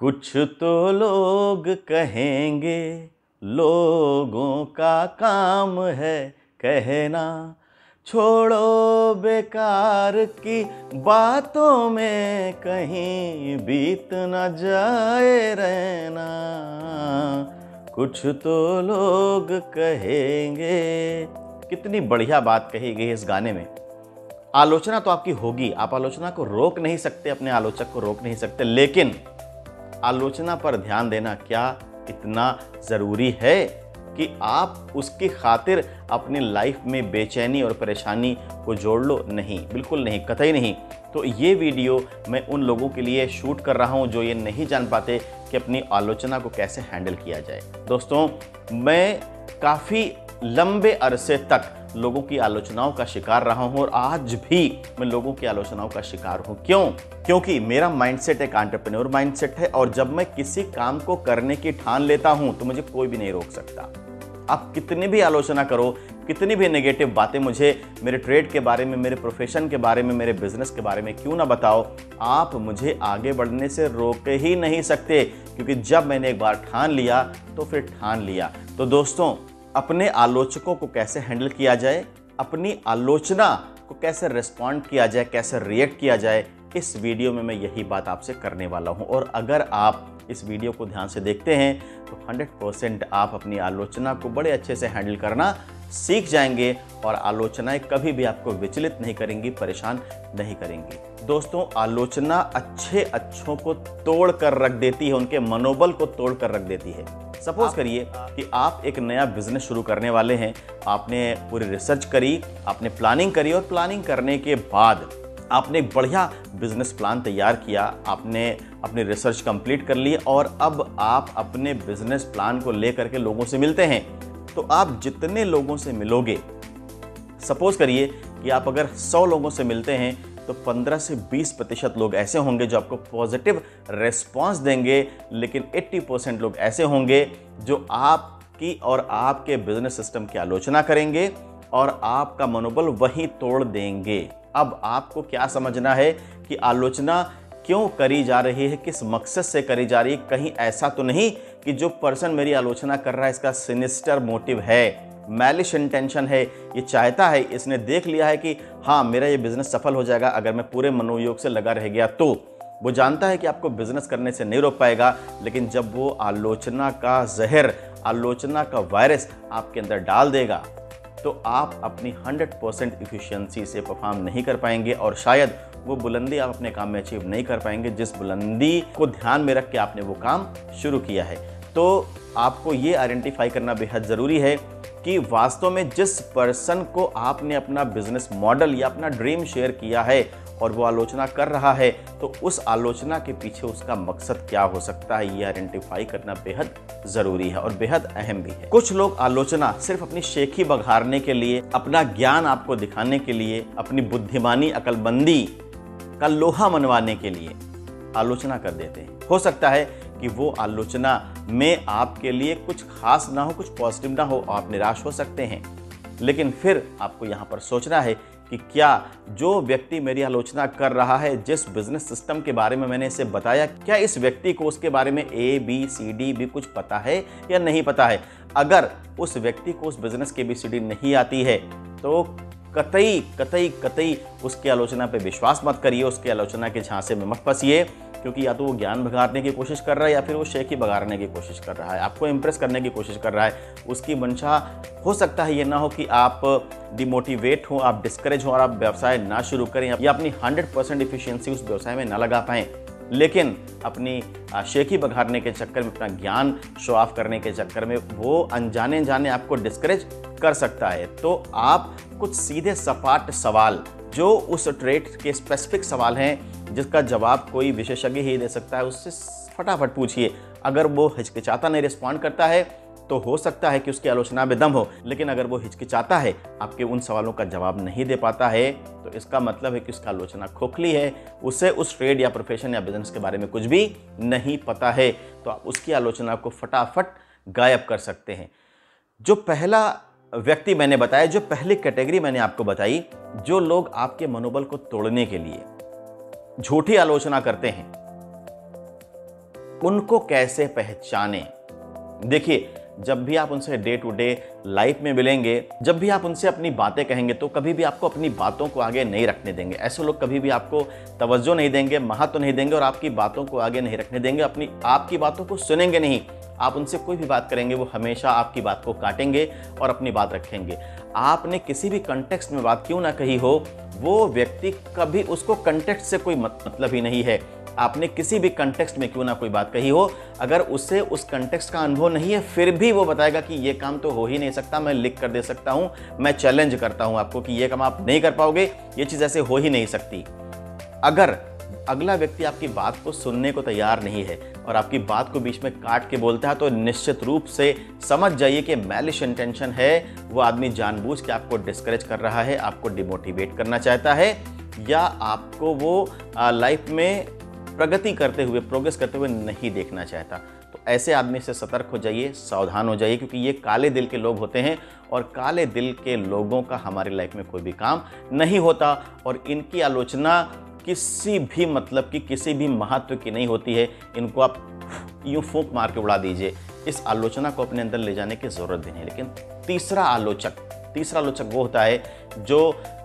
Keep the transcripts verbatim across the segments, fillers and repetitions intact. कुछ तो लोग कहेंगे लोगों का काम है कहना, छोड़ो बेकार की बातों में कहीं बीत न जाए रहना। कुछ तो लोग कहेंगे, कितनी बढ़िया बात कही गई इस गाने में। आलोचना तो आपकी होगी, आप आलोचना को रोक नहीं सकते, अपने आलोचक को रोक नहीं सकते, लेकिन आलोचना पर ध्यान देना क्या इतना ज़रूरी है कि आप उसकी खातिर अपनी लाइफ में बेचैनी और परेशानी को जोड़ लो? नहीं, बिल्कुल नहीं, कतई नहीं। तो ये वीडियो मैं उन लोगों के लिए शूट कर रहा हूँ जो ये नहीं जान पाते कि अपनी आलोचना को कैसे हैंडल किया जाए। दोस्तों, मैं काफ़ी लंबे अरसे तक लोगों की आलोचनाओं का शिकार रहा हूं और आज भी मैं लोगों की आलोचनाओं का शिकार हूं। क्यों? क्योंकि मेरा माइंडसेट एक एंटरप्रेन्योर माइंडसेट है और जब मैं किसी काम को करने की ठान लेता हूं तो मुझे कोई भी नहीं रोक सकता। आप कितनी भी आलोचना करो, कितनी भी नेगेटिव बातें मुझे मेरे ट्रेड के बारे में, मेरे प्रोफेशन के बारे में, मेरे बिजनेस के बारे में क्यों ना बताओ, आप मुझे आगे बढ़ने से रोक ही नहीं सकते, क्योंकि जब मैंने एक बार ठान लिया तो फिर ठान लिया। तो दोस्तों, अपने आलोचकों को कैसे हैंडल किया जाए, अपनी आलोचना को कैसे रिस्पॉन्ड किया जाए, कैसे रिएक्ट किया जाए, इस वीडियो में मैं यही बात आपसे करने वाला हूं। और अगर आप इस वीडियो को ध्यान से देखते हैं तो सौ परसेंट आप अपनी आलोचना को बड़े अच्छे से हैंडल करना सीख जाएंगे और आलोचनाएं कभी भी आपको विचलित नहीं करेंगी, परेशान नहीं करेंगी। दोस्तों, आलोचना अच्छे अच्छों को तोड़ कर रख देती है, उनके मनोबल को तोड़ कर रख देती है। सपोज करिए कि आप एक नया बिजनेस शुरू करने वाले हैं, आपने पूरी रिसर्च करी, आपने प्लानिंग करी और प्लानिंग करने के बाद आपने एक बढ़िया बिजनेस प्लान तैयार किया, आपने अपनी रिसर्च कंप्लीट कर ली और अब आप अपने बिजनेस प्लान को लेकर के लोगों से मिलते हैं। तो आप जितने लोगों से मिलोगे, सपोज करिए कि आप अगर सौ लोगों से मिलते हैं तो पंद्रह से बीस प्रतिशत लोग ऐसे होंगे जो आपको पॉजिटिव रेस्पॉन्स देंगे, लेकिन अस्सी परसेंट लोग ऐसे होंगे जो आपकी और आपके बिजनेस सिस्टम की आलोचना करेंगे और आपका मनोबल वहीं तोड़ देंगे। अब आपको क्या समझना है कि आलोचना क्यों करी जा रही है, किस मकसद से करी जा रही है, कहीं ऐसा तो नहीं कि जो पर्सन मेरी आलोचना कर रहा है इसका सिनिस्टर मोटिव है, मैलिश इंटेंशन है, ये चाहता है, इसने देख लिया है कि हाँ मेरा ये बिज़नेस सफल हो जाएगा अगर मैं पूरे मनोयोग से लगा रह गया तो। वो जानता है कि आपको बिजनेस करने से नहीं रोक पाएगा, लेकिन जब वो आलोचना का जहर, आलोचना का वायरस आपके अंदर डाल देगा तो आप अपनी सौ परसेंट एफिशिएंसी से परफॉर्म नहीं कर पाएंगे और शायद वो बुलंदी आप अपने काम में अचीव नहीं कर पाएंगे जिस बुलंदी को ध्यान में रख के आपने वो काम शुरू किया है। तो आपको ये आइडेंटिफाई करना बेहद ज़रूरी है कि वास्तव में जिस पर्सन को आपने अपना बिजनेस मॉडल या अपना ड्रीम शेयर किया है और वो आलोचना कर रहा है, तो उस आलोचना के पीछे उसका मकसद क्या हो सकता है, ये आइडेंटिफाई करना बेहद ज़रूरी है और बेहद अहम भी है। कुछ लोग आलोचना सिर्फ अपनी शेखी बघारने के लिए, अपना ज्ञान आपको दिखाने के लिए, अपनी बुद्धिमानी, अकलबंदी का लोहा मनवाने के लिए आलोचना कर देते हैं। हो सकता है कि वो आलोचना में आपके लिए कुछ खास ना हो, कुछ पॉजिटिव ना हो, आप निराश हो सकते हैं, लेकिन फिर आपको यहाँ पर सोचना है कि क्या जो व्यक्ति मेरी आलोचना कर रहा है, जिस बिजनेस सिस्टम के बारे में मैंने इसे बताया, क्या इस व्यक्ति को उसके बारे में ए बी सी डी भी कुछ पता है या नहीं पता है? अगर उस व्यक्ति को उस बिजनेस के बी सी डी नहीं आती है तो कतई कतई कतई उसकी आलोचना पे विश्वास मत करिए, उसकी आलोचना के झांसे में मत फंसिए, क्योंकि या तो वो ज्ञान बघारने की कोशिश कर रहा है या फिर वो शेखी बघारने की कोशिश कर रहा है, आपको इम्प्रेस करने की कोशिश कर रहा है। उसकी मंशा हो सकता है ये ना हो कि आप डिमोटिवेट हो, आप डिस्करेज हो और आप व्यवसाय ना शुरू करें या अपनी हंड्रेड परसेंट एफिशिएंसी उस व्यवसाय में ना लगा पाएं, लेकिन अपनी शेखी बघारने के चक्कर में, अपना ज्ञान शो ऑफ करने के चक्कर में वो अनजाने जाने आपको डिस्करेज कर सकता है। तो आप कुछ सीधे सपाट सवाल, जो उस ट्रेट के स्पेसिफिक सवाल हैं जिसका जवाब कोई विशेषज्ञ ही दे सकता है, उससे फटाफट पूछिए। अगर वो हिचकिचाता नहीं रिस्पॉन्ड करता है तो हो सकता है कि उसकी आलोचना में दम हो, लेकिन अगर वो हिचकिचाता है, आपके उन सवालों का जवाब नहीं दे पाता है, तो इसका मतलब है कि उसका आलोचना खोखली है, उसे उस ट्रेड या प्रोफेशन या बिजनेस के बारे में कुछ भी नहीं पता है। तो आप उसकी आलोचना को फटाफट गायब कर सकते हैं। जो पहला व्यक्ति मैंने बताया, जो पहली कैटेगरी मैंने आपको बताई, जो लोग आपके मनोबल को तोड़ने के लिए झूठी आलोचना करते हैं, उनको कैसे पहचाने। देखिए, जब भी आप उनसे डे टू डे लाइफ में मिलेंगे, जब भी आप उनसे अपनी बातें कहेंगे, तो कभी भी आपको अपनी बातों को आगे नहीं रखने देंगे। ऐसे लोग कभी भी आपको तवज्जो नहीं देंगे, महत्व नहीं देंगे और आपकी बातों को आगे नहीं रखने देंगे, अपनी आपकी बातों को सुनेंगे नहीं। आप उनसे कोई भी बात करेंगे, वो हमेशा आपकी बात को काटेंगे और अपनी बात रखेंगे। आपने किसी भी कंटेक्स्ट में बात क्यों ना कही हो, वो व्यक्ति कभी, उसको कंटेक्स्ट से कोई मतलब ही नहीं है। आपने किसी भी कंटेक्स्ट में क्यों ना कोई बात कही हो, अगर उसे उस कंटेक्स्ट का अनुभव नहीं है, फिर भी वो बताएगा कि ये काम तो हो ही नहीं सकता, मैं लिख कर दे सकता हूँ, मैं चैलेंज करता हूँ आपको कि ये काम आप नहीं कर पाओगे, ये चीज़ ऐसे हो ही नहीं सकती। अगर अगला व्यक्ति आपकी बात को सुनने को तैयार नहीं है और आपकी बात को बीच में काट के बोलता है, तो निश्चित रूप से समझ जाइए कि मैलिश इंटेंशन है। वो आदमी जानबूझ के आपको डिस्करेज कर रहा है, आपको डिमोटिवेट करना चाहता है, या आपको वो लाइफ में प्रगति करते हुए, प्रोग्रेस करते हुए नहीं देखना चाहता। तो ऐसे आदमी से सतर्क हो जाइए, सावधान हो जाइए, क्योंकि ये काले दिल के लोग होते हैं और काले दिल के लोगों का हमारी लाइफ में कोई भी काम नहीं होता। और इनकी आलोचना किसी भी मतलब की, किसी भी महत्व की नहीं होती है। इनको आप यूँ फूंक मार के उड़ा दीजिए, इस आलोचना को अपने अंदर ले जाने की ज़रूरत भी नहीं। लेकिन तीसरा आलोचक तीसरा आलोचक वो होता है जो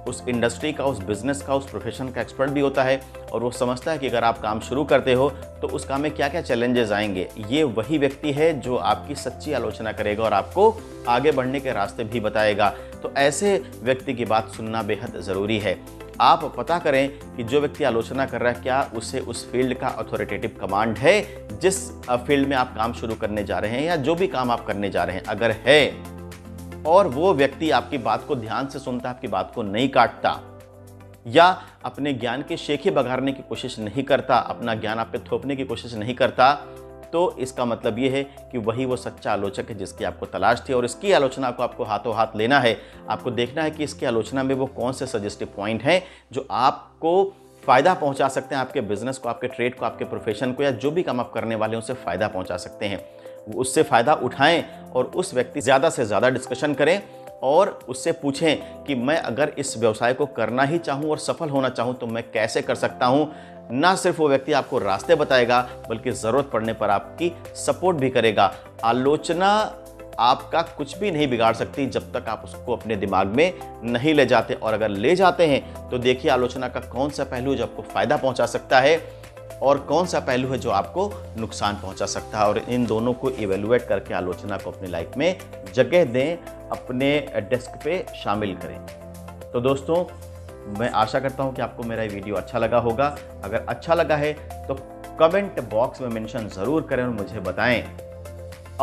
उस इंडस्ट्री का, उस बिज़नेस का, उस प्रोफेशन का एक्सपर्ट भी होता है, और वो समझता है कि अगर आप काम शुरू करते हो तो उस काम में क्या क्या चैलेंजेस आएंगे। ये वही व्यक्ति है जो आपकी सच्ची आलोचना करेगा और आपको आगे बढ़ने के रास्ते भी बताएगा। तो ऐसे व्यक्ति की बात सुनना बेहद ज़रूरी है। आप पता करें कि जो व्यक्ति आलोचना कर रहा है, क्या उसे उस फील्ड का अथॉरिटेटिव कमांड है जिस फील्ड में आप काम शुरू करने जा रहे हैं, या जो भी काम आप करने जा रहे हैं। अगर है और वो व्यक्ति आपकी बात को ध्यान से सुनता, आपकी बात को नहीं काटता, या अपने ज्ञान के शेखे बघारने की कोशिश नहीं करता, अपना ज्ञान आप पे थोपने की कोशिश नहीं करता, तो इसका मतलब ये है कि वही वो सच्चा आलोचक है जिसकी आपको तलाश थी। और इसकी आलोचना को आपको हाथों हाथ लेना है। आपको देखना है कि इसकी आलोचना में वो कौन से सजेस्टिव पॉइंट हैं जो आपको फ़ायदा पहुंचा सकते हैं, आपके बिजनेस को, आपके ट्रेड को, आपके प्रोफेशन को, या जो भी काम आप करने वाले हैं उससे फ़ायदा पहुंचा सकते हैं। उससे फ़ायदा उठाएं और उस व्यक्ति ज़्यादा से ज़्यादा डिस्कशन करें और उससे पूछें कि मैं अगर इस व्यवसाय को करना ही चाहूँ और सफल होना चाहूँ तो मैं कैसे कर सकता हूँ। ना सिर्फ वो व्यक्ति आपको रास्ते बताएगा, बल्कि ज़रूरत पड़ने पर आपकी सपोर्ट भी करेगा। आलोचना आपका कुछ भी नहीं बिगाड़ सकती जब तक आप उसको अपने दिमाग में नहीं ले जाते, और अगर ले जाते हैं तो देखिए आलोचना का कौन सा पहलू जो आपको फ़ायदा पहुंचा सकता है और कौन सा पहलू है जो आपको नुकसान पहुंचा सकता है। और इन दोनों को इवेलुएट करके आलोचना को अपनी लाइफ में जगह दें, अपने डेस्क पे शामिल करें। तो दोस्तों, मैं आशा करता हूं कि आपको मेरा ये वीडियो अच्छा लगा होगा। अगर अच्छा लगा है तो कमेंट बॉक्स में मेंशन ज़रूर करें और मुझे बताएं।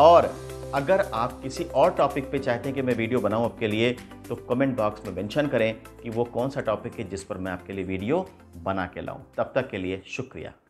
और अगर आप किसी और टॉपिक पे चाहते हैं कि मैं वीडियो बनाऊं आपके लिए, तो कमेंट बॉक्स में मेंशन करें कि वो कौन सा टॉपिक है जिस पर मैं आपके लिए वीडियो बना के लाऊं। तब तक के लिए शुक्रिया।